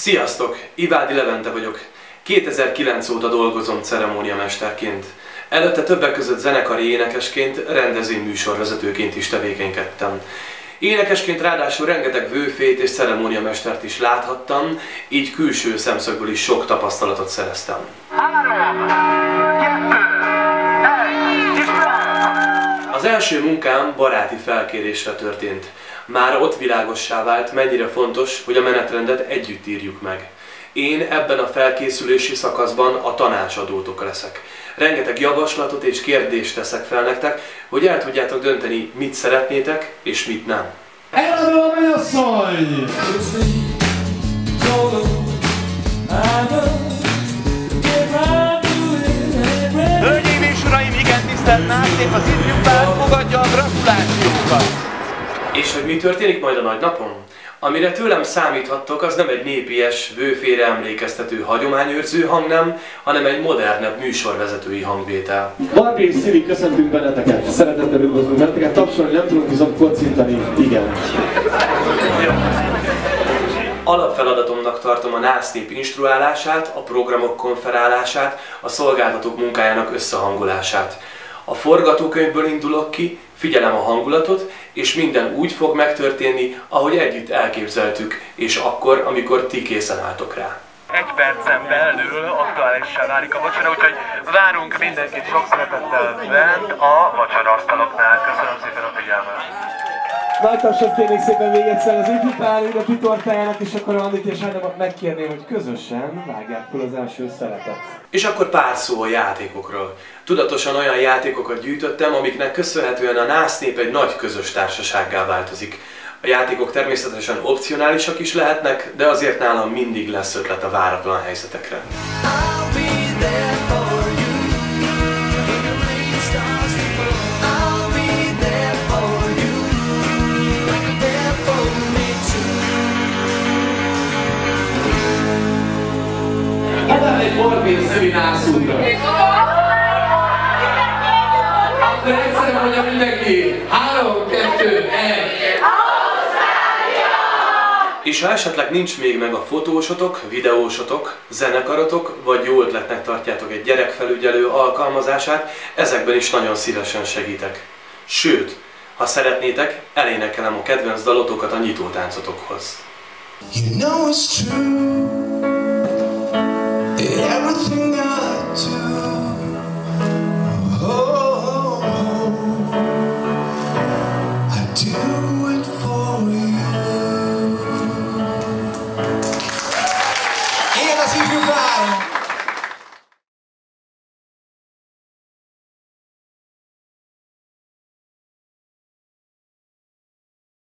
Sziasztok! Ivády Levente vagyok. 2009 óta dolgozom ceremóniamesterként. Előtte többek között zenekari énekesként, rendezvényműsorvezetőként is tevékenykedtem. Énekesként ráadásul rengeteg vőfét és ceremóniamestert is láthattam, így külső szemszögből is sok tapasztalatot szereztem. 3, 2, 1, és fel! Az első munkám baráti felkérésre történt. Már ott világossá vált, mennyire fontos, hogy a menetrendet együtt írjuk meg. Én ebben a felkészülési szakaszban a tanácsadótok leszek. Rengeteg javaslatot és kérdést teszek fel nektek, hogy el tudjátok dönteni, mit szeretnétek és mit nem. Eladó a mennyasszony! Hölgyeim és uraim, igen tisztelt nátép, az ifjú pár fogadja a gratulációkat! És hogy mi történik majd a nagynapon? Amire tőlem számíthattok, az nem egy népies, vőfére emlékeztető hagyományőrző hang nem, hanem egy modernebb műsorvezetői hangvétel. Barbi és Szili, köszöntünk benneteket! Szeretettel üdvözlünk benneteket! Tapsolni nem tudunk, viszont kocintani. Igen. Alapfeladatomnak tartom a NÁSZ nép instruálását, a programok konferálását, a szolgáltatók munkájának összehangolását. A forgatókönyvből indulok ki, figyelem a hangulatot, és minden úgy fog megtörténni, ahogy együtt elképzeltük, és akkor, amikor ti készen álltok rá. Egy percen belül aktuálissá válik a vacsora, úgyhogy várunk mindenkit sok szeretettel bent a vacsoraasztaloknál. Köszönöm szépen a figyelmet! Nagy tapsot kérnék szépen még egyszer az ifjúpár ünnepi tortájának, és akkor Andit és Ádámot megkérném, hogy közösen vágják fel az első szeretet. És akkor pár szó a játékokról. Tudatosan olyan játékokat gyűjtöttem, amiknek köszönhetően a NÁSZ nép egy nagy közös társasággá változik. A játékok természetesen opcionálisak is lehetnek, de azért nálam mindig lesz ötlet a váratlan helyzetekre. Barbi és Szili nászútra. Akkor egyszerűen mondja mindenki, 3, 2, 1. És ha esetleg nincs még meg a fotósotok, videósotok, zenekarotok, vagy jó ötletnek tartjátok egy gyerekfelügyelő alkalmazását, ezekben is nagyon szívesen segítek. Sőt, ha szeretnétek, elénekelem a kedvenc dalotokat a nyitótáncotokhoz. You know it's true.